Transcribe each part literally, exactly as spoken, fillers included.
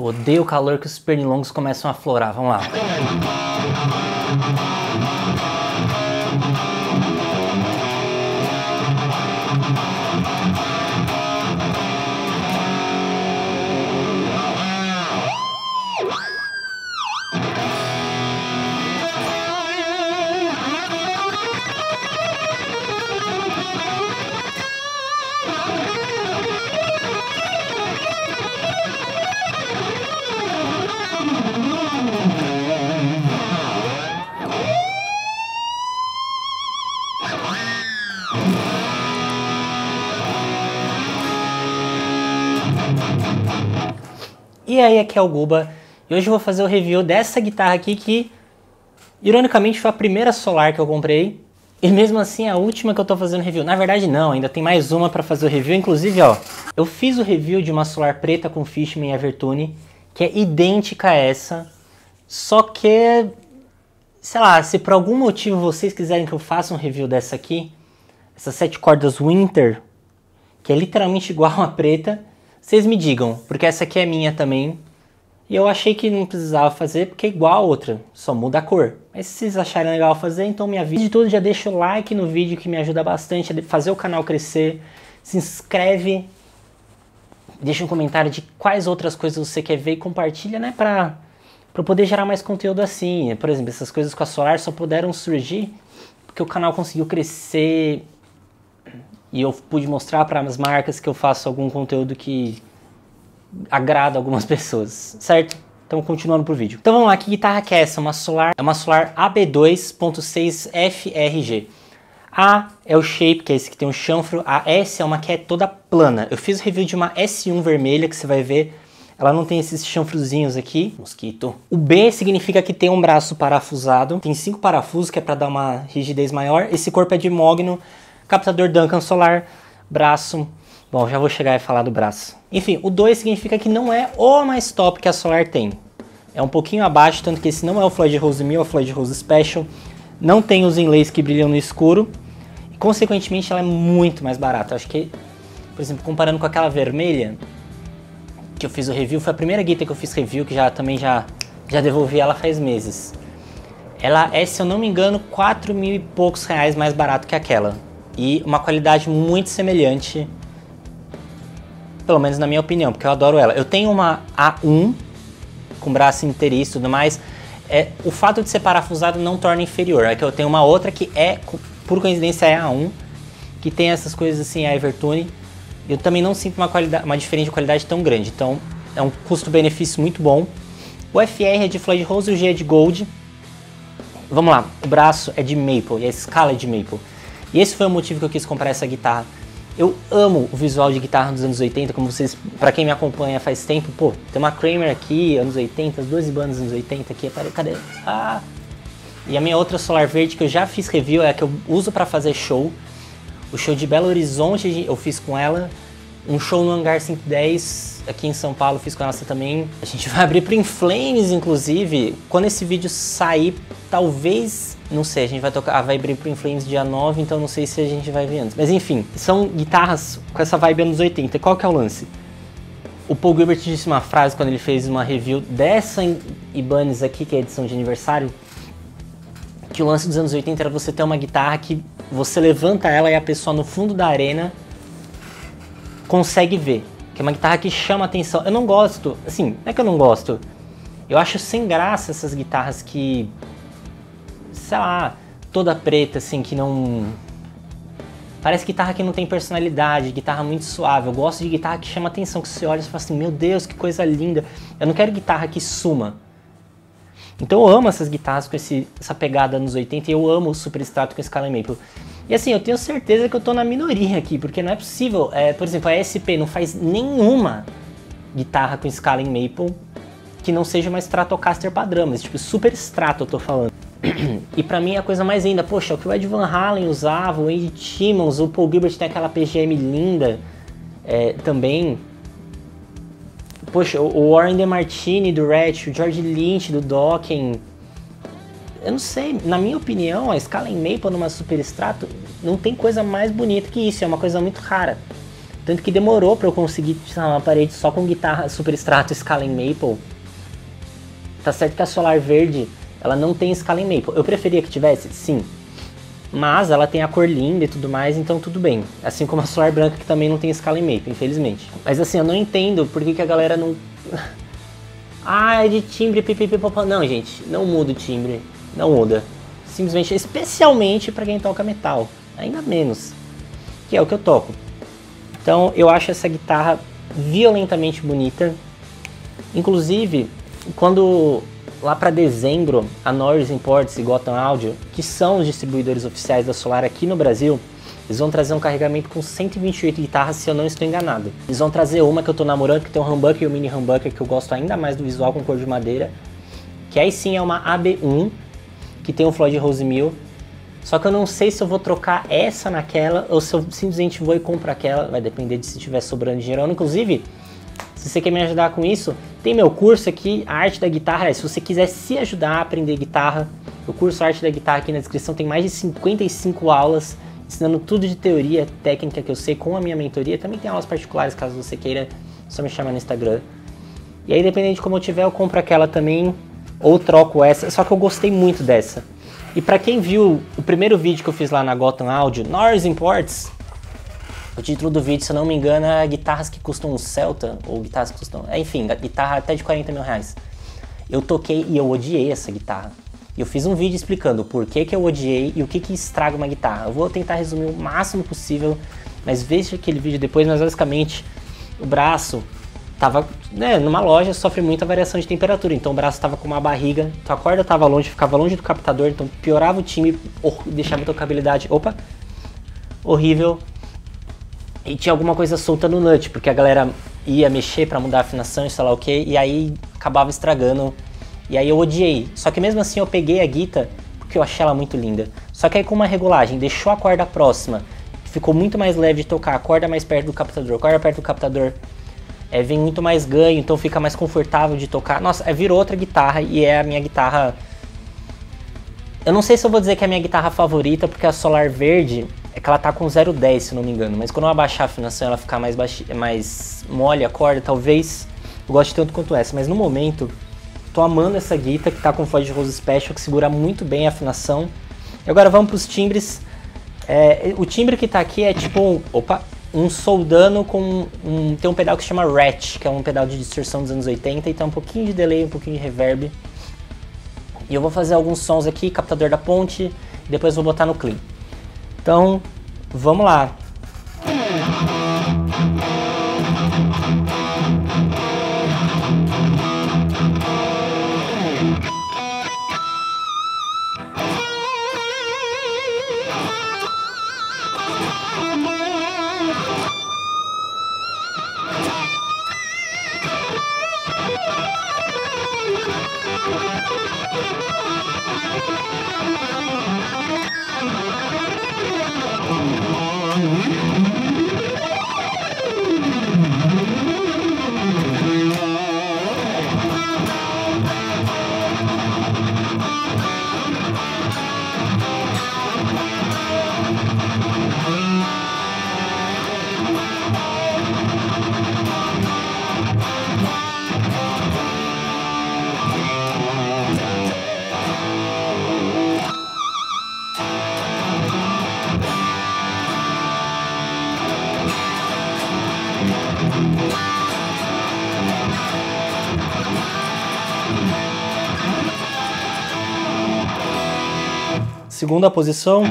Eu odeio o calor que os pernilongos começam a florar, vamos lá. E aí, aqui é o Guba, e hoje eu vou fazer o review dessa guitarra aqui que, ironicamente, foi a primeira Solar que eu comprei, e mesmo assim é a última que eu tô fazendo review. Na verdade não, ainda tem mais uma pra fazer o review, inclusive, ó, eu fiz o review de uma Solar preta com Fishman e Evertune, que é idêntica a essa, só que, sei lá, se por algum motivo vocês quiserem que eu faça um review dessa aqui, essas sete cordas Winter, que é literalmente igual a preta, vocês me digam, porque essa aqui é minha também. E eu achei que não precisava fazer, porque é igual a outra, só muda a cor. Mas se vocês acharem legal fazer, então me avise. De tudo, já deixa o like no vídeo, que me ajuda bastante a fazer o canal crescer. Se inscreve, deixa um comentário de quais outras coisas você quer ver e compartilha, né? Pra, pra poder gerar mais conteúdo assim. Por exemplo, essas coisas com a Solar só puderam surgir porque o canal conseguiu crescer. E eu pude mostrar para as marcas que eu faço algum conteúdo que agrada algumas pessoas, certo? Então, continuando pro vídeo. Então, vamos lá, que guitarra que é essa? Uma Solar, é uma Solar A B dois ponto seis F R G. A é o shape, que é esse que tem um chanfro. A S é uma que é toda plana. Eu fiz o review de uma S um vermelha, que você vai ver. Ela não tem esses chanfrozinhos aqui. Mosquito. O B significa que tem um braço parafusado. Tem cinco parafusos, que é para dar uma rigidez maior. Esse corpo é de mogno. Captador Duncan Solar, braço, bom, já vou chegar e falar do braço. Enfim, o dois significa que não é o mais top que a Solar tem. É um pouquinho abaixo, tanto que esse não é o Floyd Rose mil, é o Floyd Rose Special. Não tem os inlays que brilham no escuro. E, consequentemente, ela é muito mais barata. Acho que, por exemplo, comparando com aquela vermelha, que eu fiz o review, foi a primeira guitarra que eu fiz review, que já também já, já devolvi ela faz meses. Ela é, se eu não me engano, quatro mil e poucos reais mais barato que aquela. E uma qualidade muito semelhante, pelo menos na minha opinião, porque eu adoro ela. Eu tenho uma A um, com braço inteiriço e tudo mais. É, o fato de ser parafusado não torna inferior. É que eu tenho uma outra que é, por coincidência, é A um, que tem essas coisas assim, a Evertune. Eu também não sinto uma, qualidade, uma diferença de qualidade tão grande. Então, é um custo-benefício muito bom. O F R é de Floyd Rose e o G é de Gold. Vamos lá, o braço é de Maple e a escala é de Maple. E esse foi o motivo que eu quis comprar essa guitarra. Eu amo o visual de guitarra dos anos oitenta, como vocês, pra quem me acompanha faz tempo, pô, tem uma Kramer aqui, anos oitenta, as duas Ibanez anos oitenta aqui, cadê? Ah! E a minha outra Solar verde que eu já fiz review, é a que eu uso pra fazer show. O show de Belo Horizonte eu fiz com ela, um show no Hangar cento e dez, aqui em São Paulo, eu fiz com ela também. A gente vai abrir pro In Flames, inclusive, quando esse vídeo sair, talvez... Não sei, a gente vai tocar, ah, vai abrir pro In Flames dia nove, então não sei se a gente vai ver antes. Mas enfim, são guitarras com essa vibe anos oitenta. Qual que é o lance? O Paul Gilbert disse uma frase quando ele fez uma review dessa Ibanez aqui, que é a edição de aniversário, que o lance dos anos oitenta era você ter uma guitarra que você levanta ela e a pessoa no fundo da arena consegue ver. Que é uma guitarra que chama atenção. Eu não gosto, assim, não é que eu não gosto. Eu acho sem graça essas guitarras que... sei lá, toda preta, assim, que não... Parece guitarra que não tem personalidade, guitarra muito suave. Eu gosto de guitarra que chama atenção, que você olha e fala assim, meu Deus, que coisa linda. Eu não quero guitarra que suma. Então eu amo essas guitarras com esse, essa pegada anos oitenta e eu amo o Superstrato com escala Maple. E assim, eu tenho certeza que eu tô na minoria aqui, porque não é possível. É, por exemplo, a E S P não faz nenhuma guitarra com escala em Maple que não seja uma Stratocaster padrão, mas tipo Superstrato eu tô falando. E pra mim é a coisa mais linda, poxa, o que o Ed Van Halen usava, o Andy Timmons, o Paul Gilbert tem aquela P G M linda é, também. Poxa, o Warren Demartini do Ratch, o George Lynch do Dokken. Eu não sei, na minha opinião, a escala em Maple numa Superstrato não tem coisa mais bonita que isso, é uma coisa muito rara. Tanto que demorou pra eu conseguir tirar uma parede só com guitarra super extrato escala em Maple. Tá certo que a Solar Verde, ela não tem escala em Maple. Eu preferia que tivesse? Sim. Mas ela tem a cor linda e tudo mais, então tudo bem. Assim como a Solar Branca, que também não tem escala em Maple, infelizmente. Mas assim, eu não entendo por que, que a galera não... ah, é de timbre, pipipipopó... Não, gente, não muda o timbre. Não muda. Simplesmente, especialmente pra quem toca metal. Ainda menos. Que é o que eu toco. Então, eu acho essa guitarra violentamente bonita. Inclusive, quando... lá para dezembro, a Norris Imports e Gotham Audio, que são os distribuidores oficiais da Solar aqui no Brasil, eles vão trazer um carregamento com cento e vinte e oito guitarras, se eu não estou enganado. Eles vão trazer uma que eu estou namorando, que tem um humbucker e um mini humbucker, que eu gosto ainda mais do visual, com cor de madeira. Que aí sim é uma A B um, que tem o Floyd Rose Special. Só que eu não sei se eu vou trocar essa naquela, ou se eu simplesmente vou e compro aquela. Vai depender de se tiver sobrando dinheiro. Inclusive, se você quer me ajudar com isso, tem meu curso aqui, a Arte da Guitarra. Se você quiser se ajudar a aprender guitarra, o curso Arte da Guitarra aqui na descrição tem mais de cinquenta e cinco aulas, ensinando tudo de teoria, técnica que eu sei, com a minha mentoria. Também tem aulas particulares, caso você queira, só me chamar no Instagram. E aí, dependendo de como eu tiver, eu compro aquela também, ou troco essa, só que eu gostei muito dessa. E pra quem viu o primeiro vídeo que eu fiz lá na Gotham Audio, Norris Imports, o título do vídeo, se eu não me engano, é guitarras que custam um Celta, ou guitarras que custam... enfim, guitarra até de quarenta mil reais. Eu toquei e eu odiei essa guitarra. Eu fiz um vídeo explicando por que que eu odiei e o que que estraga uma guitarra. Eu vou tentar resumir o máximo possível, mas veja aquele vídeo depois. Mas basicamente, o braço tava... né, numa loja sofre muita variação de temperatura, então o braço tava com uma barriga, a corda tava longe, ficava longe do captador, então piorava o timbre, deixava a tocabilidade... opa! Horrível. E tinha alguma coisa solta no nut, porque a galera ia mexer pra mudar a afinação e sei lá o que, e aí acabava estragando. E aí eu odiei. Só que mesmo assim eu peguei a guita, porque eu achei ela muito linda. Só que aí com uma regulagem, deixou a corda próxima, ficou muito mais leve de tocar, a corda mais perto do captador, a corda perto do captador, é, vem muito mais ganho, então fica mais confortável de tocar. Nossa, é, virou outra guitarra, e é a minha guitarra... eu não sei se eu vou dizer que é a minha guitarra favorita, porque a Solar Verde... é que ela tá com zero dez, se não me engano, mas quando eu abaixar a afinação ela ficar mais, baixi... mais mole a corda, talvez eu goste tanto quanto essa. Mas no momento, tô amando essa guitarra que tá com o Floyd Rose Special, que segura muito bem a afinação. E agora vamos pros timbres. É, o timbre que tá aqui é tipo um, opa, um Soldano com um... tem um pedal que se chama Ratch, que é um pedal de distorção dos anos oitenta, e tá um pouquinho de delay, um pouquinho de reverb. E eu vou fazer alguns sons aqui, captador da ponte, e depois vou botar no clean. Então, vamos lá. Segunda posição.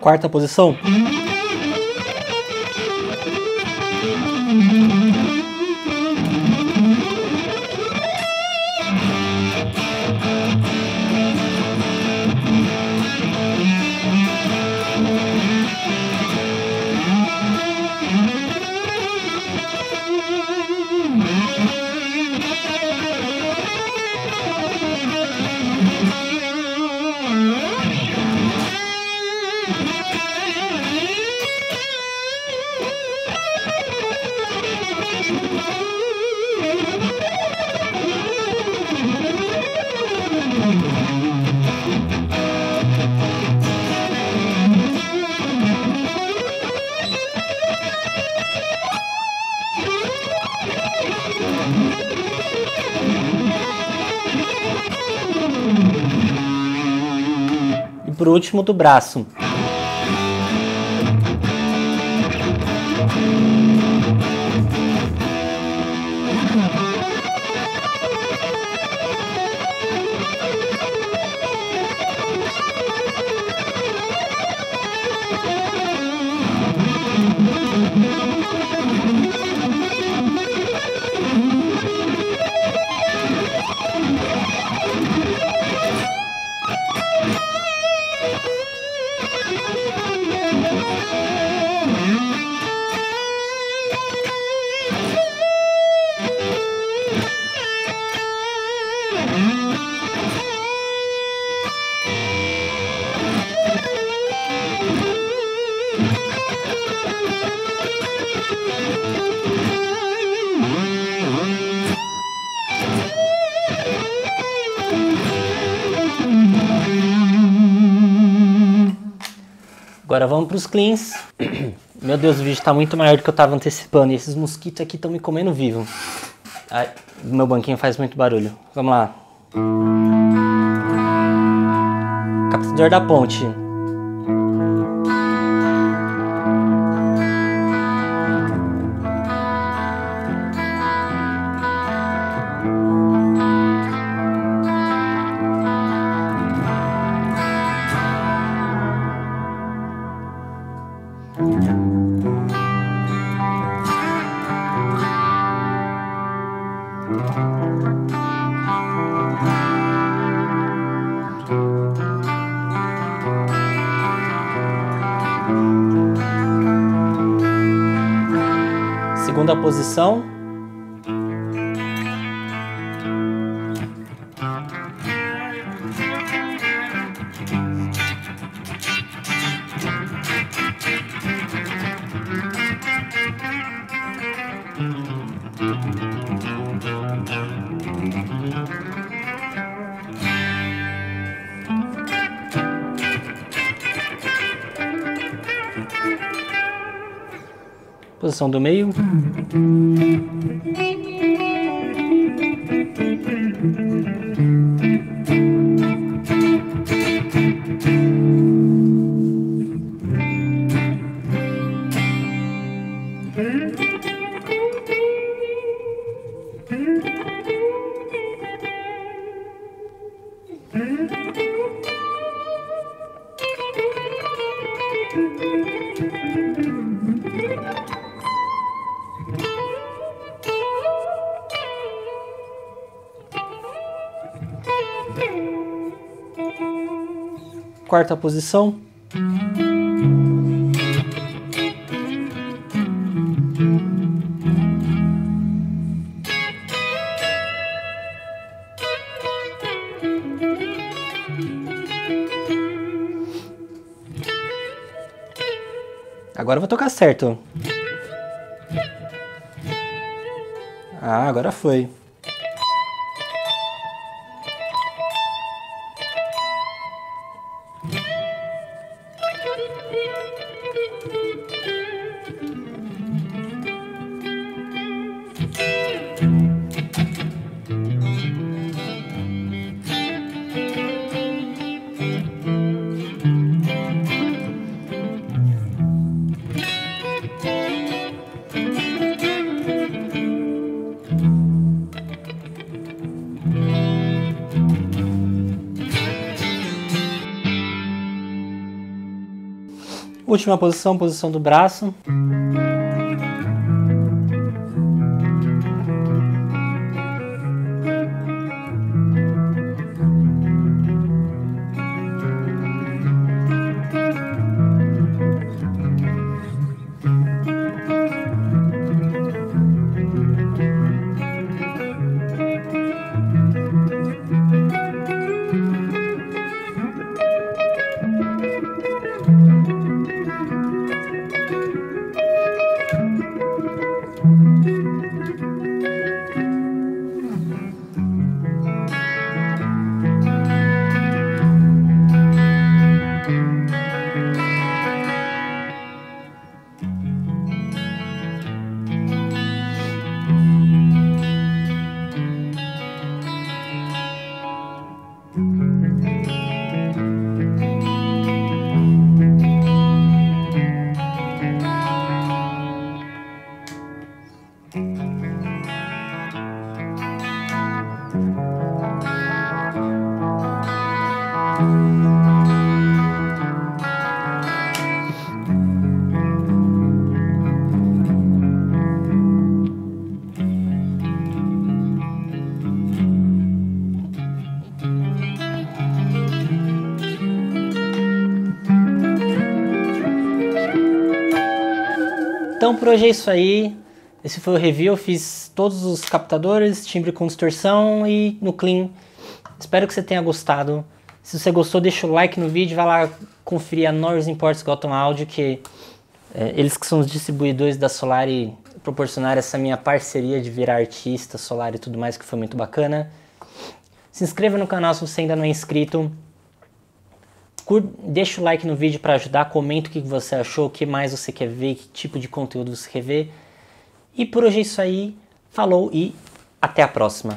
Quarta posição. Por último, do braço. Agora vamos para os cleans. Meu Deus, o vídeo está muito maior do que eu estava antecipando. E esses mosquitos aqui estão me comendo vivo. Ai, meu banquinho faz muito barulho. Vamos lá. Capacitador da ponte. Segunda posição. Posição do meio. Quarta posição. Agora eu vou tocar certo. Ah, agora foi. Última posição, posição do braço. Então por hoje é isso aí, esse foi o review, eu fiz todos os captadores, timbre com distorção e no clean. Espero que você tenha gostado. Se você gostou, deixa o like no vídeo, vai lá conferir a Norris Imports, Gotham Audio, que é, eles que são os distribuidores da Solar e proporcionaram essa minha parceria de virar artista, Solar e tudo mais, que foi muito bacana. Se inscreva no canal se você ainda não é inscrito. Deixa o like no vídeo para ajudar, comenta o que você achou, o que mais você quer ver, que tipo de conteúdo você quer ver. E por hoje é isso aí, falou e até a próxima.